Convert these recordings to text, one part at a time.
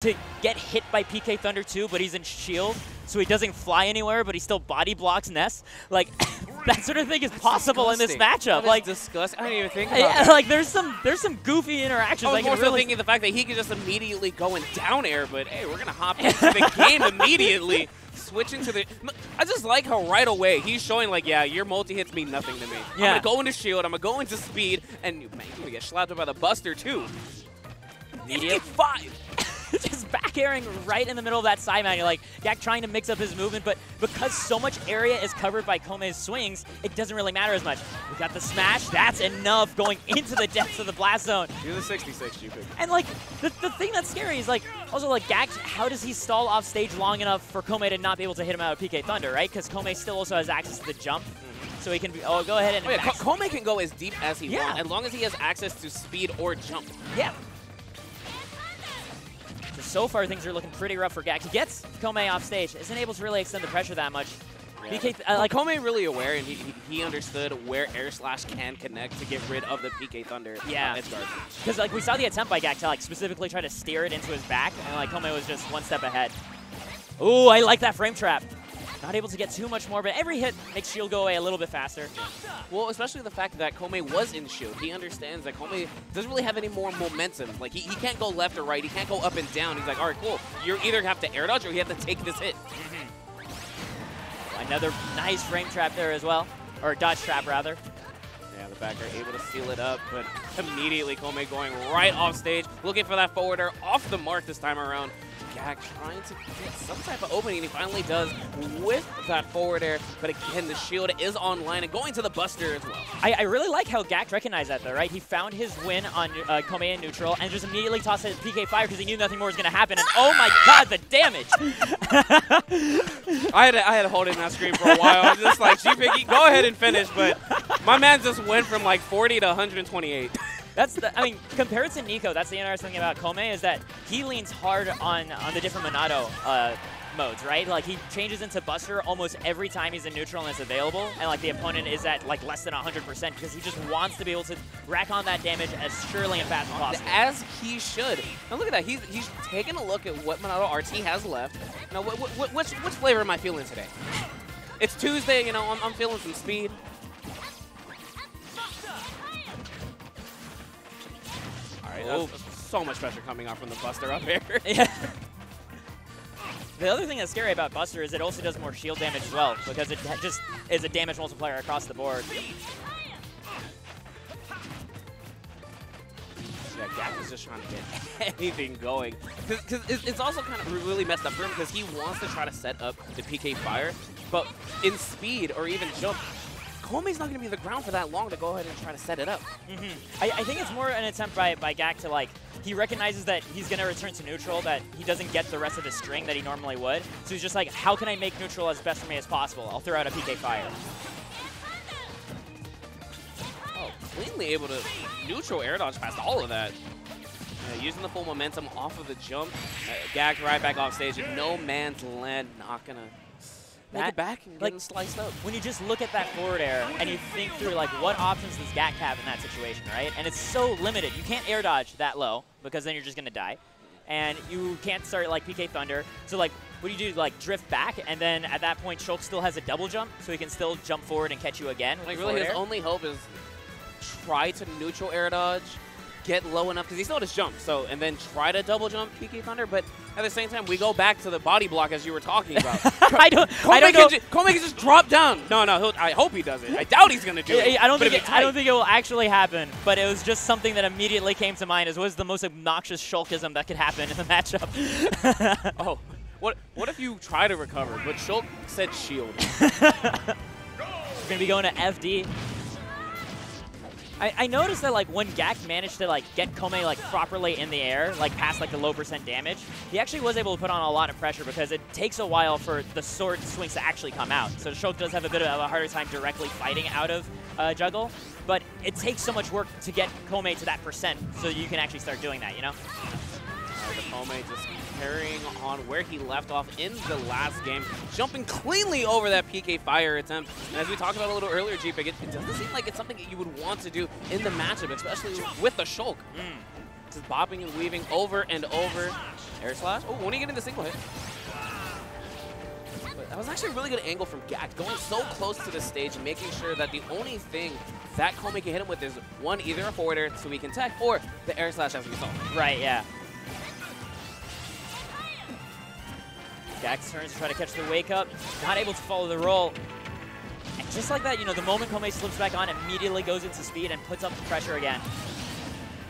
to get hit by PK Thunder too, but he's in shield, so he doesn't fly anywhere, but he still body blocks Ness. Like, that sort of thing is possible in this matchup. Like, disgusting. I didn't even think about it. Like, there's some goofy interactions. I was more so thinking the fact that he could just immediately go and down air, but hey, we're gonna hop into the game immediately. Switch into the... I just like how right away he's showing, like, yeah, your multi-hits mean nothing to me. Yeah. I'm going to go into shield, I'm going to go into speed, and man, you're going to get slapped up by the Buster, too. Immediate five! Just back airing right in the middle of that Psy Magnet. Like, Gackt trying to mix up his movement, but because so much area is covered by Komei's swings, it doesn't really matter as much. We got the smash. That's enough going into the depths of the blast zone. You're the 66, you pick. And, like, the thing that's scary is, like, also, like, Gackt, how does he stall off stage long enough for Komei to not be able to hit him out with PK Thunder, right? Because Komei still also has access to the jump. So he can be, oh, go ahead and... Oh, yeah, Komei can go as deep as he wants, as long as he has access to speed or jump. Yeah. So far, things are looking pretty rough for Gackt. He gets Komei off stage, isn't able to really extend the pressure that much. Yeah. PK, like, Komei really aware, and he understood where Air Slash can connect to get rid of the PK Thunder. Yeah, because like we saw the attempt by Gackt to like specifically try to steer it into his back, and like Komei was just one step ahead. Ooh, I like that frame trap. Not able to get too much more, but every hit makes shield go away a little bit faster. Well, especially the fact that Komei was in shield. He understands that Komei doesn't really have any more momentum. Like, he can't go left or right. He can't go up and down. He's like, all right, cool. You either have to air dodge or you have to take this hit. Mm-hmm. Another nice frame trap there as well. Or dodge trap, rather. Yeah, the backer able to seal it up, but immediately Komei going right off stage, looking for that forwarder off the mark this time around. Gackt trying to get some type of opening, and he finally does with that forward air. But again, the shield is online and going to the Buster as well. I really like how Gackt recognized that, though, right? He found his win on Komei in neutral and just immediately tossed it at PK Fire because he knew nothing more was going to happen. And oh my god, the damage! I had to hold in that screen for a while. I was just like, G-Piggy, go ahead and finish. But my man just went from like 40 to 128. That's the, I mean, compared to Nico, that's the interesting thing about Komei is that he leans hard on the different Monado modes, right? Like, he changes into Buster almost every time he's in neutral and it's available, and, like, the opponent is at, like, less than 100% because he just wants to be able to rack on that damage as surely and fast as possible. As he should. Now, look at that. He's taking a look at what Monado RT has left. Now, which flavor am I feeling today? It's Tuesday, you know, I'm feeling some speed. Oh, so much pressure coming off from the Buster up here. Yeah. The other thing that's scary about Buster is it also does more shield damage as well, because it just is a damage multiplier across the board. Yeah, Gackt is just trying to get anything going. Because it's also kind of really messed up for him, because he wants to try to set up the PK Fire, but in speed or even jump, Komei's not going to be on the ground for that long to go ahead and try to set it up. Mm-hmm. I think it's more an attempt by Gackt to, like, he recognizes that he's going to return to neutral, that he doesn't get the rest of the string that he normally would. So he's just like, how can I make neutral as best for me as possible? I'll throw out a PK Fire. Oh, cleanly able to neutral air dodge past all of that. Using the full momentum off of the jump. Gackt right back off stage. No man's land, not going to... Make it back and like, getting sliced up. When you just look at that forward air and you think through like what options does Gackt have in that situation, right? And it's so limited. You can't air dodge that low because then you're just gonna die. And you can't start like PK Thunder. So like what do you do? Like drift back, and then at that point Shulk still has a double jump, so he can still jump forward and catch you again. Like really his only hope is try to neutral air dodge, get low enough because he's not his jump. So and then try to double jump PK Thunder, but at the same time we go back to the body block as you were talking about. Komei can just drop down. No, I hope he does it. I doubt he's gonna do it. I don't think it will actually happen. But it was just something that immediately came to mind. As what is the most obnoxious Shulkism that could happen in the matchup? Oh, what if you try to recover, but Shulk said shield. We're gonna be going to FD. I noticed that like when Gackt managed to like get Komei like properly in the air, like past like the low percent damage, he actually was able to put on a lot of pressure because it takes a while for the sword swings to actually come out. So Shulk does have a bit of a harder time directly fighting out of juggle, but it takes so much work to get Komei to that percent, so you can actually start doing that, you know? The Komei just carrying on where he left off in the last game, jumping cleanly over that PK Fire attempt. And as we talked about a little earlier, G-Pig, it doesn't seem like it's something that you would want to do in the matchup, especially with the Shulk. Just bopping and weaving over and over. Air Slash. Oh, won't he get into single hit? But that was actually a really good angle from Gackt, going so close to the stage and making sure that the only thing that Komei can hit him with is one, either a forwarder so he can tech, or the Air Slash as we saw. Right, yeah. Gack's turns to try to catch the wake up, not able to follow the roll. And just like that, you know, the moment Komei slips back on, immediately goes into speed and puts up the pressure again.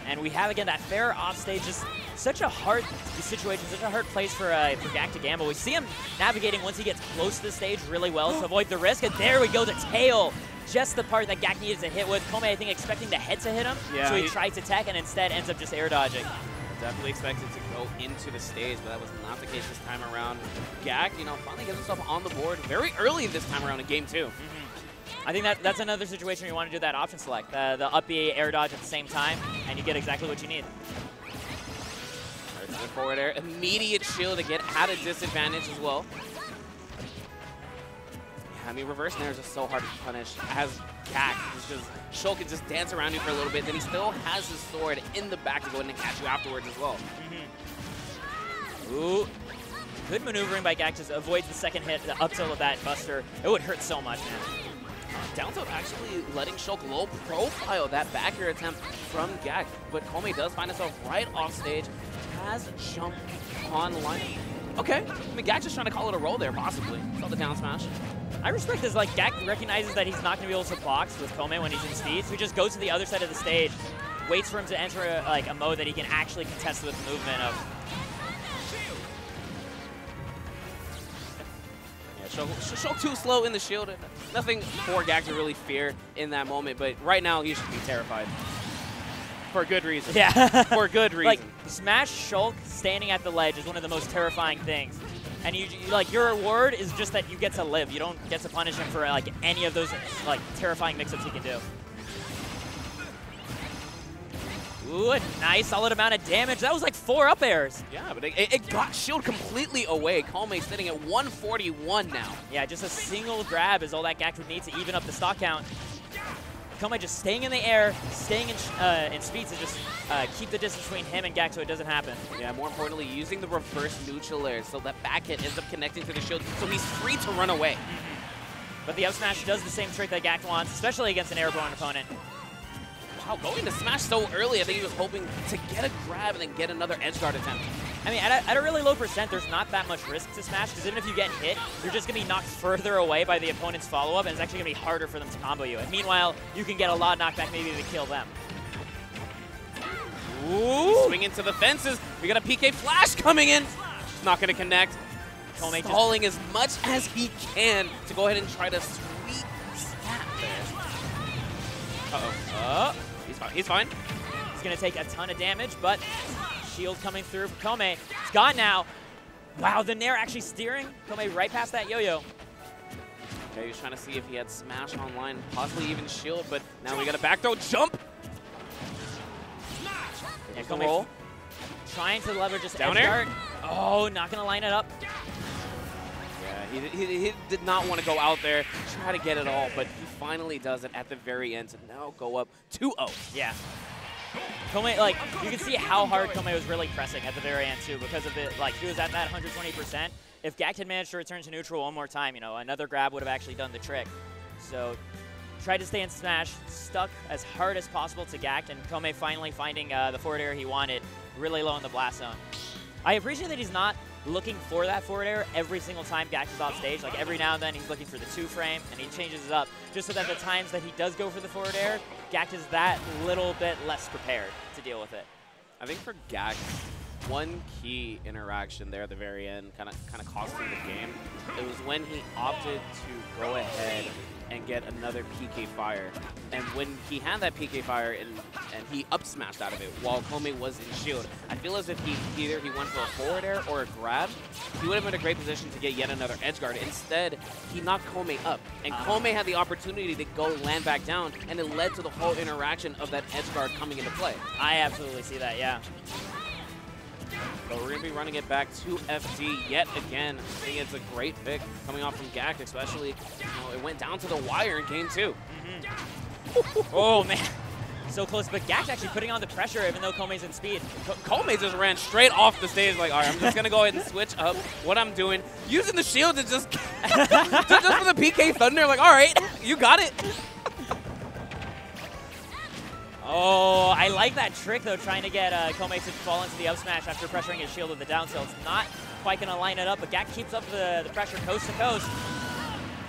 And we have, again, that fair offstage, just such a hard situation, such a hard place for Gackt to gamble. We see him navigating once he gets close to the stage really well to avoid the risk, and there we go, the tail. Just the part that Gackt needed to hit with. Komei, I think, expecting the head to hit him, yeah, so he tried to tech and instead ends up just air dodging. Definitely expected to go into the stage, but that was not the case this time around. Gackt, you know, finally gets himself on the board very early this time around in game two. I think that's another situation where you want to do that option select, the up B air dodge at the same time, and you get exactly what you need. Right, forward air, immediate shield again at a disadvantage as well. Yeah, I mean, reverse nair is just so hard to punish as Gackt. It's just Shulk can just dance around you for a little bit, then he still has his sword in the back to go in and catch you afterwards as well. Ooh. Good maneuvering by Gackt, just avoids the second hit, the up tilt of that Buster. It would hurt so much, man. Down tilt actually letting Shulk low profile that back air attempt from Gackt, but Komei does find himself right off stage, has Jump online. Okay, I mean, Gackt's just trying to call it a roll there, possibly. Saw the down smash. I respect this, like, Gackt recognizes that he's not going to be able to box with Komei when he's in speed, so he just goes to the other side of the stage, waits for him to enter a mode that he can actually contest with movement of. Shulk too slow in the shield. Nothing for Gackt to really fear in that moment, but right now he should be terrified. For good reason. Yeah. For good reason. Like, Smash Shulk standing at the ledge is one of the most terrifying things. And like, your reward is just that you get to live. You don't get to punish him for like any of those like terrifying mix-ups he can do. Ooh, a nice solid amount of damage. That was like 4 up airs. Yeah, but it got Shield completely away. Komei sitting at 141 now. Yeah, just a single grab is all that Gackt would need to even up the stock count. Komei just staying in the air, staying in speed to just keep the distance between him and Gackt so it doesn't happen. Yeah, more importantly, using the reverse neutral air so that back hit ends up connecting to the shield, so he's free to run away. But the up smash does the same trick that Gackt wants, especially against an airborne opponent. Wow, going to smash so early, I think he was hoping to get a grab and then get another edge guard attempt. I mean, at a really low percent, there's not that much risk to smash, because even if you get hit, you're just going to be knocked further away by the opponent's follow-up, and it's actually going to be harder for them to combo you. And meanwhile, you can get a lot of knockback, maybe to kill them. Ooh! Swing into the fences. We got a PK Flash coming in. It's not going to connect. Komei stalling as much as he can to go ahead and try to sweep snap there. Uh-oh. He's fine. He's fine. He's going to take a ton of damage, but shield coming through for Komei. It's gone now. Wow, the Nair actually steering Komei right past that yo-yo. Okay, he was trying to see if he had Smash online, possibly even shield, but now we got a back throw jump. Yeah, Komei roll. Trying to leverage just down air. Oh, not going to line it up. Yeah, he did not want to go out there, try to get it all, but he finally does it at the very end to now go up 2-0. Yeah. Komei, like, you can see how hard Komei was really pressing at the very end, too, because of it. Like, he was at that 120%. If Gackt had managed to return to neutral one more time, you know, another grab would have actually done the trick. So, tried to stay in smash, stuck as hard as possible to Gackt, and Komei finally finding the forward air he wanted, really low in the blast zone. I appreciate that he's not looking for that forward air every single time Gackt is off stage. Like, every now and then he's looking for the 2 frame, and he changes it up just so that the times that he does go for the forward air, Gackt is that little bit less prepared to deal with it. I think for Gackt, one key interaction there at the very end kind of cost him the game. It was when he opted to go ahead and get another PK Fire. And when he had that PK Fire and he up smashed out of it while Komei was in shield, I feel as if either he went for a forward air or a grab, he would have been in a great position to get yet another edge guard. Instead, he knocked Komei up, and Komei had the opportunity to go land back down, and it led to the whole interaction of that edge guard coming into play. I absolutely see that, yeah. So we're going to be running it back to FD yet again. I think it's a great pick coming off from Gackt, especially, you know, it went down to the wire in game 2. Oh, man. so close, but Gack's actually putting on the pressure even though Komei's in speed. Komei just ran straight off the stage like, all right, I'm just going to go ahead and switch up what I'm doing. Using the shield to just, just for the PK Thunder, like, all right, you got it. Oh, I like that trick though, trying to get Komei to fall into the up smash after pressuring his shield with the down tilt. It's not quite going to line it up, but Gackt keeps up the pressure coast to coast.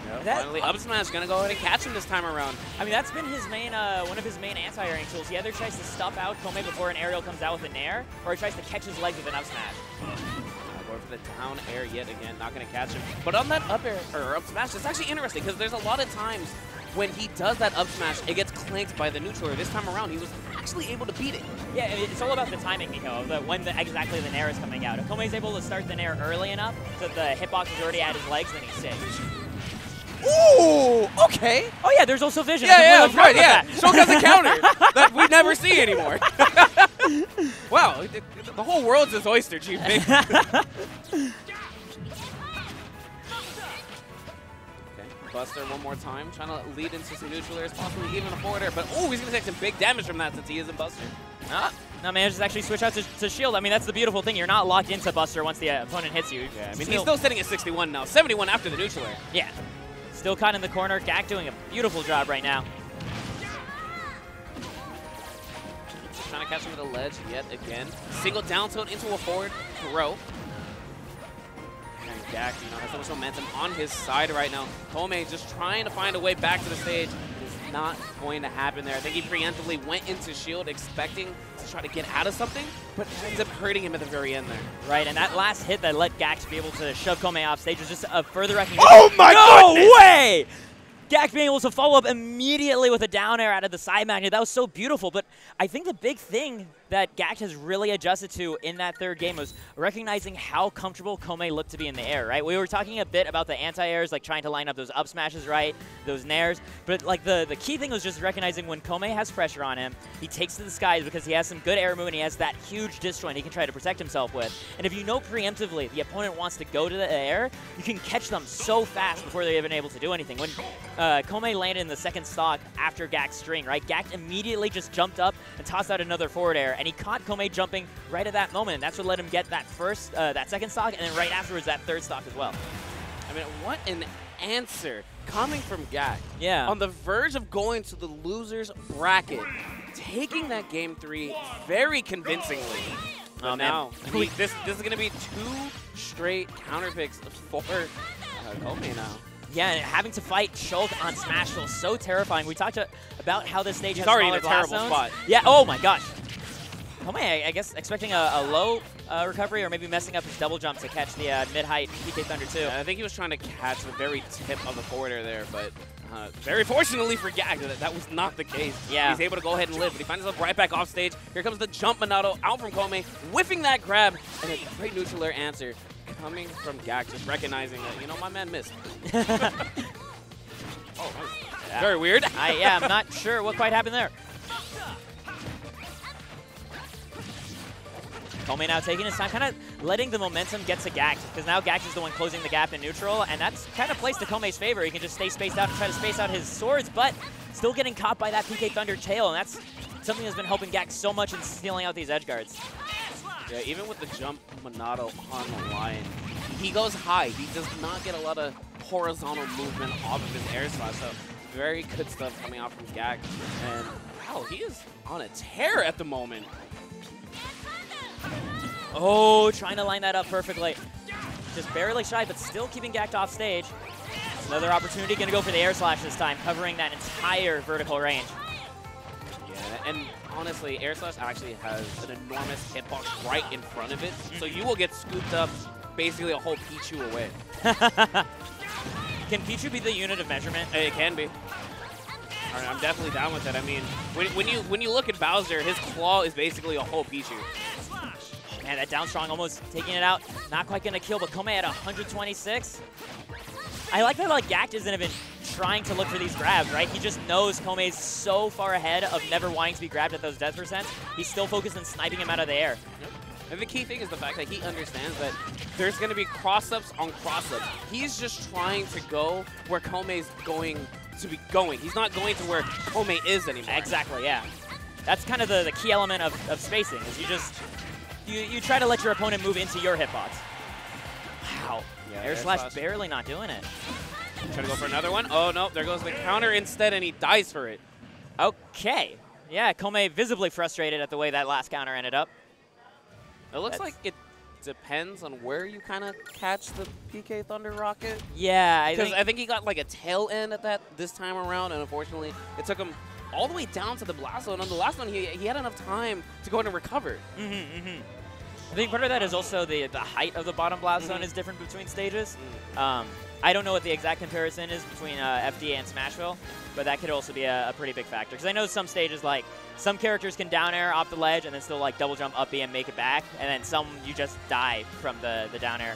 Yep, finally, up smash gonna go ahead and catch him this time around. I mean, that's been his main, one of his main anti-airing tools. He either tries to stop out Komei before an aerial comes out with an air, or he tries to catch his leg with an up smash. Going for the down air yet again, not gonna catch him. But on that up air or up smash, it's actually interesting because there's a lot of times when he does that up smash, it gets clanked by the neutral. This time around, he was actually able to beat it. Yeah, it's all about the timing, Nico, when exactly the nair is coming out. If Komei's able to start the nair early enough so that the hitbox is already at his legs, then he's safe. Ooh, okay. Oh yeah, there's also Vision. Yeah, that's right, yeah. Shulk has a counter that we never see anymore. Wow, the whole world's his oyster, Chief. Okay, Buster one more time, trying to lead into some neutral airs, possibly even a forward air, but ooh, he's gonna take some big damage from that since he isn't Buster. No, man, just actually switch out to shield. I mean, that's the beautiful thing. You're not locked into Buster once the opponent hits you. Yeah, I mean, he's still sitting at 61 now, 71 after the neutral air. Yeah. Still caught in the corner. Gackt doing a beautiful job right now. Just trying to catch him with a ledge yet again. Single down tilt into a forward throw. And Gackt, you know, has so much momentum on his side right now. Komei just trying to find a way back to the stage. It's not going to happen there. I think he preemptively went into shield expecting to try to get out of something, but ends up hurting him at the very end there. Right, and that last hit that let Gackt be able to shove Komei off stage was just a further recognition. Oh my goodness! No way! Gackt being able to follow up immediately with a down air out of the Psy Magnet. That was so beautiful, but I think the big thing that Gackt has really adjusted to in that third game was recognizing how comfortable Komei looked to be in the air, right? We were talking a bit about the anti-airs, like trying to line up those up smashes, right? Those nairs, but like the key thing was just recognizing when Komei has pressure on him, he takes to the skies because he has some good air movement, he has that huge disjoint he can try to protect himself with. And if you know preemptively the opponent wants to go to the air, you can catch them so fast before they're even able to do anything. When Komei landed in the second stock after Gack's string, right? Gackt immediately just jumped up and tossed out another forward air, and he caught Komei jumping right at that moment. And that's what let him get that first, that second stock, and then right afterwards that third stock as well. I mean, what an answer coming from Gackt. Yeah. On the verge of going to the loser's bracket, taking that game three very convincingly. Oh, now, I mean, this is going to be two straight counter picks for Komei now. Yeah, and having to fight Shulk on Smashville, so terrifying. We talked about how this stage has already in a terrible spot. Yeah, oh my gosh. Komei, I guess, expecting a low recovery or maybe messing up his double jump to catch the mid-height PK Thunder 2. Yeah, I think he was trying to catch the very tip of the forward air there, but very fortunately for Gackt, that was not the case. Yeah. He's able to go ahead and live, but he finds himself right back off stage. Here comes the jump Monado out from Komei, whiffing that grab, and a great neutral air answer. Coming from Gackt, just recognizing that, you know, my man missed. Oh, yeah. Very weird. Yeah, I'm not sure what quite happened there. Komei now taking his time, kind of letting the momentum get to Gackt, because now Gackt is the one closing the gap in neutral, and that's kind of placed to Komei's favor. He can just stay spaced out and try to space out his swords, but still getting caught by that PK Thunder tail, and that's something that's been helping Gackt so much in stealing out these edge guards. Yeah, even with the jump Monado on the line, he goes high. He does not get a lot of horizontal movement off of his air slash. So very good stuff coming out from Gackt. And wow, he is on a tear at the moment. Oh, trying to line that up perfectly. Just barely shy, but still keeping Gackt off stage. Another opportunity, gonna go for the air slash this time, covering that entire vertical range. Yeah, and honestly, Air Slash actually has an enormous hitbox right in front of it, so you will get scooped up basically a whole Pichu away. Can Pichu be the unit of measurement? It can be. All right, I'm definitely down with that. I mean, when you look at Bowser, his claw is basically a whole Pichu. Man, that down strong almost taking it out. Not quite going to kill, but Komei at 126. I like that, like, Gackt isn't even trying to look for these grabs, right? He just knows Komei's so far ahead of never wanting to be grabbed at those death percents. He's still focused on sniping him out of the air. Yep. And the key thing is the fact that he understands that there's going to be cross-ups on cross-ups. He's just trying to go where Komei's going to be going. He's not going to where Komei is anymore. Exactly, yeah. That's kind of the key element of spacing, is you just you try to let your opponent move into your hitbox. Wow. Yeah, Air Slash barely not doing it. Try to go for another one. Oh, no. There goes the counter instead, and he dies for it. Okay. Yeah, Komei visibly frustrated at the way that last counter ended up. It looks like it depends on where you kind of catch the PK Thunder Rocket. Yeah. Because I think he got like a tail end at that this time around, and unfortunately, it took him all the way down to the blast zone. On the last one, he had enough time to go in and recover. I think part of that is also the height of the bottom blast zone is different between stages. I don't know what the exact comparison is between FD and Smashville, but that could also be a pretty big factor. Because I know some stages, like, some characters can down air off the ledge and then still, like, double jump up B and make it back, and then some you just die from the down air.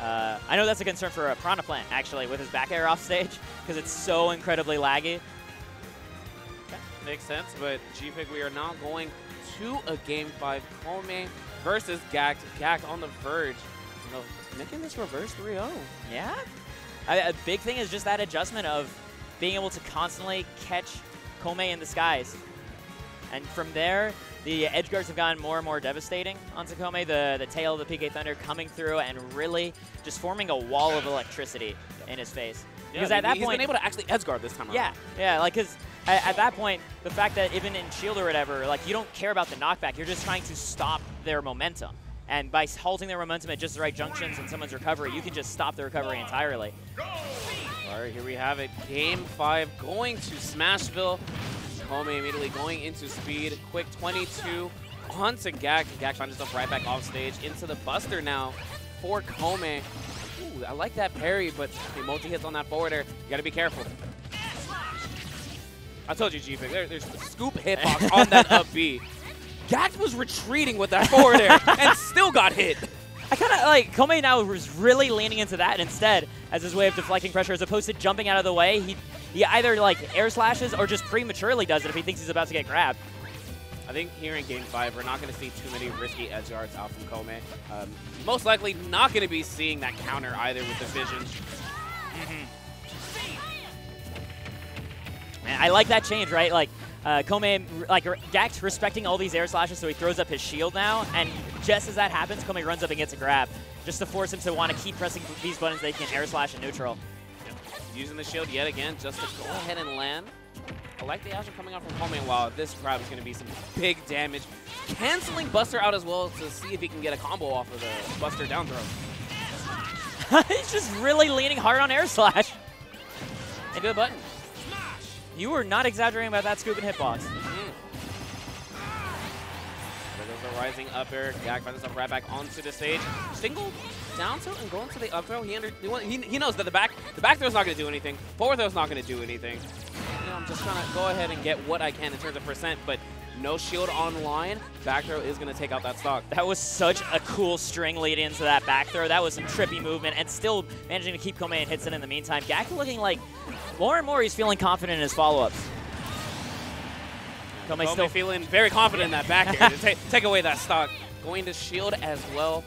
Yeah. I know that's a concern for Piranha Plant, actually, with his back air off stage, because it's so incredibly laggy. That makes sense, but G-Pig, we are now going to a Game 5 Komei versus Gackt. Gackt on the verge. You know, making this reverse 3-0. Yeah. A big thing is just that adjustment of being able to constantly catch Komei in the skies. And from there, the edge guards have gotten more and more devastating onto Komei. The tail of the PK Thunder coming through and really just forming a wall of electricity in his face. Yeah, because at that point, he's been able to actually edge guard this time around. Yeah, like because at that point, the fact that even in Shield or whatever, like you don't care about the knockback. You're just trying to stop their momentum. And by halting their momentum at just the right junctions in someone's recovery, you can just stop the recovery entirely. All right, here we have it. Game 5 going to Smashville. Komei immediately going into Speed. Quick 22 onto Gackt. Gackt trying to jump right back off stage into the Buster now for Komei. Ooh, I like that parry, but the multi-hits on that forward air. You got to be careful. I told you, G-Pig, there's a scoop hitbox on that up B. Gackt was retreating with that forward air and still got hit. I kind of like Komei now was really leaning into that instead as his way of deflecting pressure, as opposed to jumping out of the way. He either like air slashes or just prematurely does it if he thinks he's about to get grabbed. I think here in Game 5, we're not going to see too many risky edge guards out from Komei. Most likely not going to be seeing that counter either with the Vision. Man, I like that change, right? Like. Komei, like, Gakt's respecting all these air slashes, so he throws up his shield now, and just as that happens, Komei runs up and gets a grab, just to force him to want to keep pressing these buttons that he can air slash and neutral. Yep. Using the shield yet again, just to go ahead and land. I like the action coming out from Komei. Wow, this grab is going to be some big damage. Canceling Buster out as well to see if he can get a combo off of the Buster down throw. He's just really leaning hard on air slash. Into the button. You were not exaggerating about that scoop and hitbox. There goes the rising up air. Gackt finds himself right back onto the stage. Single down tilt and going to the up throw. He knows that the back throw's not going to do anything. Forward throw's not going to do anything. You know, I'm just trying to go ahead and get what I can in terms of percent, but no shield online. Back throw is going to take out that stock. That was such a cool string lead into that back throw. That was some trippy movement and still managing to keep Komei and hits it in the meantime. Gackt looking like more and more he's feeling confident in his follow-ups. Komei's still feeling very confident in that back air. take away that stock. Going to shield as well.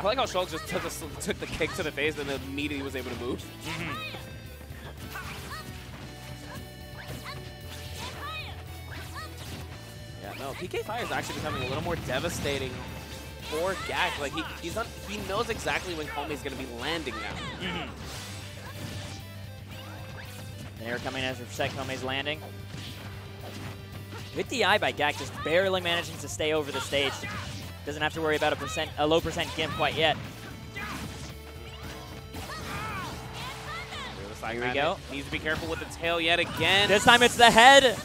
I like how Shulk just took the kick to the face and immediately was able to move. No, PK Fire is actually becoming a little more devastating for Gackt. Like he knows exactly when Komei's going to be landing now. And air coming as Komei's landing. Good DI by Gackt, just barely managing to stay over the stage. Doesn't have to worry about a low percent gimp quite yet. Here we go. Needs to be careful with the tail yet again. This time it's the head.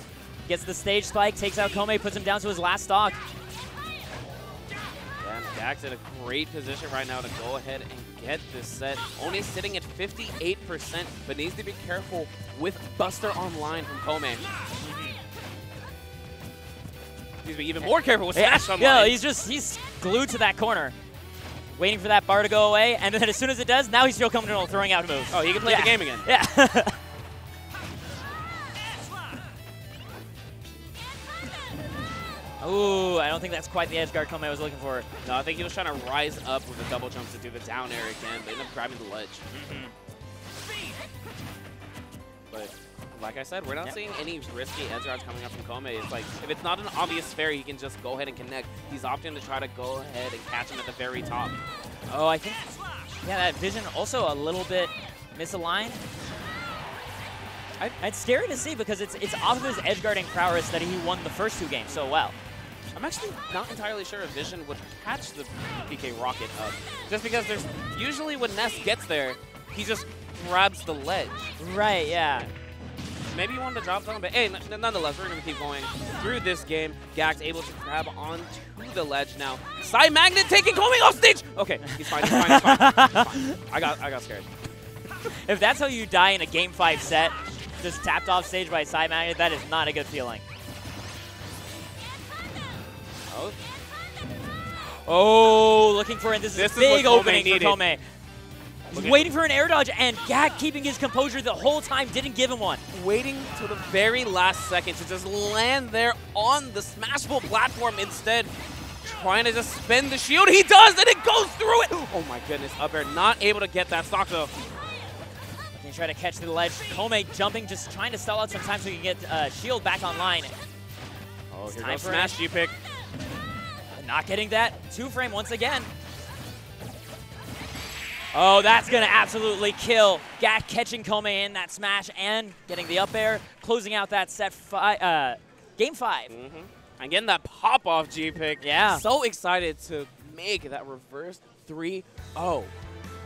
Gets the stage spike, takes out Komei, puts him down to his last stock. Yeah, Gakt's in a great position right now to go ahead and get this set. Only sitting at 58%, but needs to be careful with Buster online from Komei. Excuse me, even more careful with Smash online. Yeah, he's glued to that corner, waiting for that bar to go away, and then as soon as it does, now he's still coming in all throwing out moves. Oh, he can play the game again. Yeah. Ooh, I don't think that's quite the edge guard Komei was looking for. No, I think he was trying to rise up with the double jumps to do the down air again, but ended up grabbing the ledge. But like I said, we're not seeing any risky edge routes coming up from Komei. It's like, if it's not an obvious fair, he can just go ahead and connect. He's opting to try to go ahead and catch him at the very top. Oh, I think, yeah, that vision also a little bit misaligned. I'd stare to see because it's off of his edge guarding prowess that he won the first two games so well. I'm actually not entirely sure if Vision would catch the PK Rocket up, just because there's usually when Ness gets there, he just grabs the ledge. Right, yeah. Maybe you wanted to drop down, but hey, nonetheless, we're going to keep going through this game. Gackt's able to grab onto the ledge now. Psy Magnet taking Komei off stage! Okay, he's fine, he's fine, he's fine. He's fine. I got scared. If that's how you die in a Game 5 set, just tapped off stage by Psy Magnet, that is not a good feeling. Oh. Oh, looking for it. This is big opening for Komei. He's waiting for an air dodge, and Gackt keeping his composure the whole time, didn't give him one. Waiting to the very last second to just land there on the Smashville platform instead. Trying to just spin the shield. He does, and it goes through it! Oh my goodness, up air not able to get that stock though. Looking to try to catch the ledge. Komei jumping, just trying to stall out some time so he can get shield back online. Oh, here goes Smash G-Pick. Not getting that. Two frame once again. Oh, that's going to absolutely kill. Gackt catching Komei in that smash and getting the up air, closing out that set game 5. Mm-hmm. And getting that pop-off G-Pick. Yeah. So excited to make that reverse 3-0.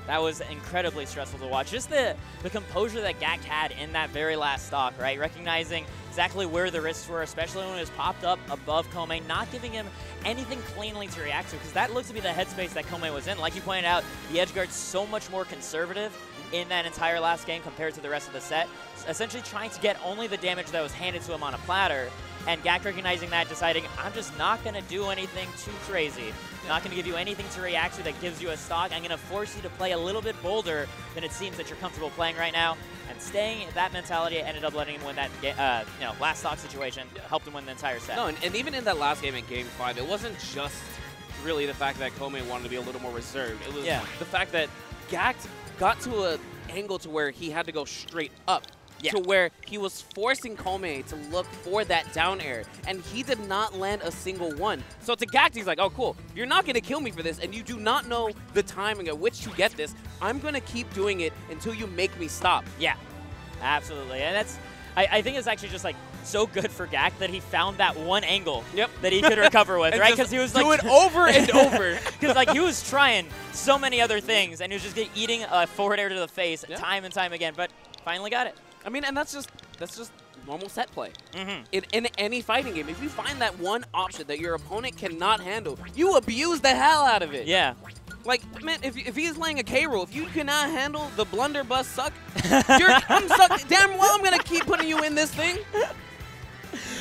That was incredibly stressful to watch. Just the composure that Gackt had in that very last stock, right? Recognizing exactly where the risks were, especially when it was popped up above Komei, not giving him anything cleanly to react to, because that looks to be the headspace that Komei was in. Like you pointed out, the edge guard's so much more conservative in that entire last game compared to the rest of the set, essentially trying to get only the damage that was handed to him on a platter, and Gackt recognizing that, deciding, I'm just not going to do anything too crazy. I'm not going to give you anything to react to that gives you a stock. I'm going to force you to play a little bit bolder than it seems that you're comfortable playing right now. And staying in that mentality ended up letting him win that last stock situation, helped him win the entire set. No, and even in that last game in Game 5, it wasn't just really the fact that Komei wanted to be a little more reserved. It was the fact that Gackt got to an angle to where he had to go straight up, to where he was forcing Komei to look for that down air, and he did not land a single one. So to Gackt, he's like, oh, cool, you're not going to kill me for this, and you do not know the timing at which you get this. I'm going to keep doing it until you make me stop. Yeah, absolutely. And that's, I think it's actually just like so good for Gackt that he found that one angle that he could recover with, right? Because he was like, do it over and over. Because like he was trying so many other things, and he was just eating a forward air to the face time and time again, but finally got it. I mean, and that's just normal set play. Mm-hmm. In any fighting game, if you find that one option that your opponent cannot handle, you abuse the hell out of it. Yeah. Like, man, if he's laying a K. Rool, if you cannot handle the blunderbuss suck, I'm suck. Damn well, I'm gonna keep putting you in this thing.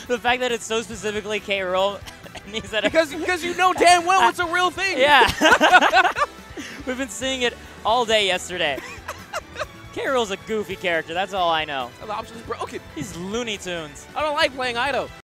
The fact that it's so specifically K. Rool means that because you know damn well it's a real thing. Yeah. We've been seeing it all day yesterday. K. Rool's a goofy character, that's all I know. The options, bro. Okay. He's Looney Tunes. I don't like playing Ido.